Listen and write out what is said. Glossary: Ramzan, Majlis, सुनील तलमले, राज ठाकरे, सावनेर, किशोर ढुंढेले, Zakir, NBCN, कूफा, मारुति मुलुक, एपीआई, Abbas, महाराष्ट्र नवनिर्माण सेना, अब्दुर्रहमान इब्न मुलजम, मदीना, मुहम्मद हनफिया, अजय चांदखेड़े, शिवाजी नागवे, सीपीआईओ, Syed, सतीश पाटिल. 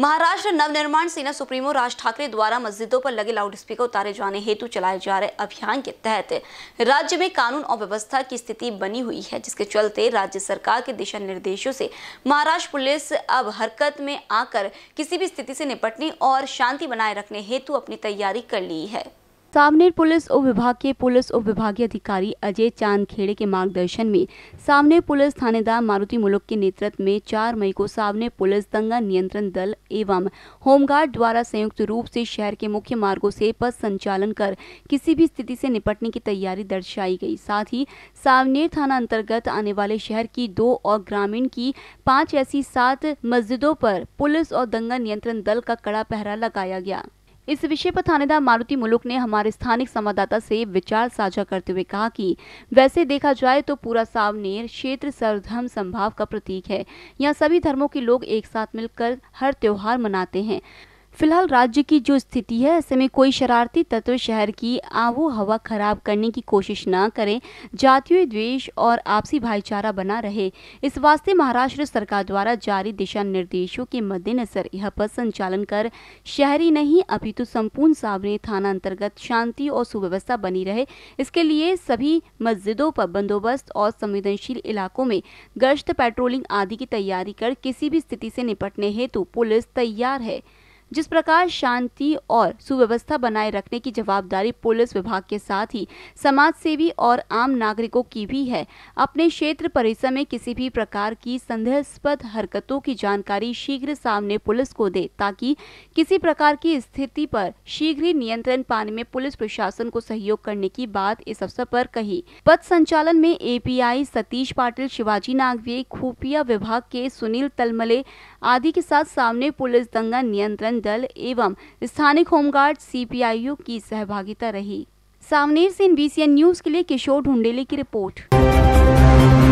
महाराष्ट्र नवनिर्माण सेना सुप्रीमो राज ठाकरे द्वारा मस्जिदों पर लगे लाउडस्पीकर उतारे जाने हेतु चलाए जा रहे अभियान के तहत राज्य में कानून और व्यवस्था की स्थिति बनी हुई है, जिसके चलते राज्य सरकार के दिशा निर्देशों से महाराष्ट्र पुलिस अब हरकत में आकर किसी भी स्थिति से निपटने और शांति बनाए रखने हेतु अपनी तैयारी कर ली है। सावनेर पुलिस उपविभागीय अधिकारी अजय चांदखेड़े के मार्गदर्शन में सावनेर पुलिस थानेदार मारुति मुलुक के नेतृत्व में 4 मई को सावनेर पुलिस दंगा नियंत्रण दल एवं होमगार्ड द्वारा संयुक्त रूप से शहर के मुख्य मार्गों से पथ संचालन कर किसी भी स्थिति से निपटने की तैयारी दर्शाई गई। साथ ही सावनेर थाना अंतर्गत आने वाले शहर की 2 और ग्रामीण की 5 ऐसी 7 मस्जिदों पर पुलिस और दंगा नियंत्रण दल का कड़ा पहरा लगाया गया। इस विषय पर थानेदार मारुति मुलुक ने हमारे स्थानिक संवाददाता से विचार साझा करते हुए कहा कि वैसे देखा जाए तो पूरा सावनेर क्षेत्र सर्वधर्म संभाव का प्रतीक है। यहाँ सभी धर्मों के लोग एक साथ मिलकर हर त्योहार मनाते हैं। फिलहाल राज्य की जो स्थिति है, ऐसे में कोई शरारती तत्व शहर की आवो हवा खराब करने की कोशिश ना करें। जातीय द्वेष और आपसी भाईचारा बना रहे, इस वास्ते महाराष्ट्र सरकार द्वारा जारी दिशा निर्देशों के मद्देनजर यह पथ संचालन कर शहरी नहीं अपितु संपूर्ण सावनेर थाना अंतर्गत शांति और सुव्यवस्था बनी रहे, इसके लिए सभी मस्जिदों पर बंदोबस्त और संवेदनशील इलाकों में गश्त पेट्रोलिंग आदि की तैयारी कर किसी भी स्थिति से निपटने हेतु पुलिस तैयार है। जिस प्रकार शांति और सुव्यवस्था बनाए रखने की जवाबदारी पुलिस विभाग के साथ ही समाजसेवी और आम नागरिकों की भी है। अपने क्षेत्र परिसर में किसी भी प्रकार की संदेहास्पद हरकतों की जानकारी शीघ्र सामने पुलिस को दे, ताकि किसी प्रकार की स्थिति पर शीघ्र ही नियंत्रण पाने में पुलिस प्रशासन को सहयोग करने की बात इस अवसर पर कही। पथ संचालन में एपीआई सतीश पाटिल, शिवाजी नागवे, खुफिया विभाग के सुनील तलमले आदि के साथ सामने पुलिस दंगा नियंत्रण दल एवं स्थानिक होमगार्ड सीपीआईओ की सहभागिता रही। सावनेर से NBCN न्यूज के लिए किशोर ढुंढेले की रिपोर्ट।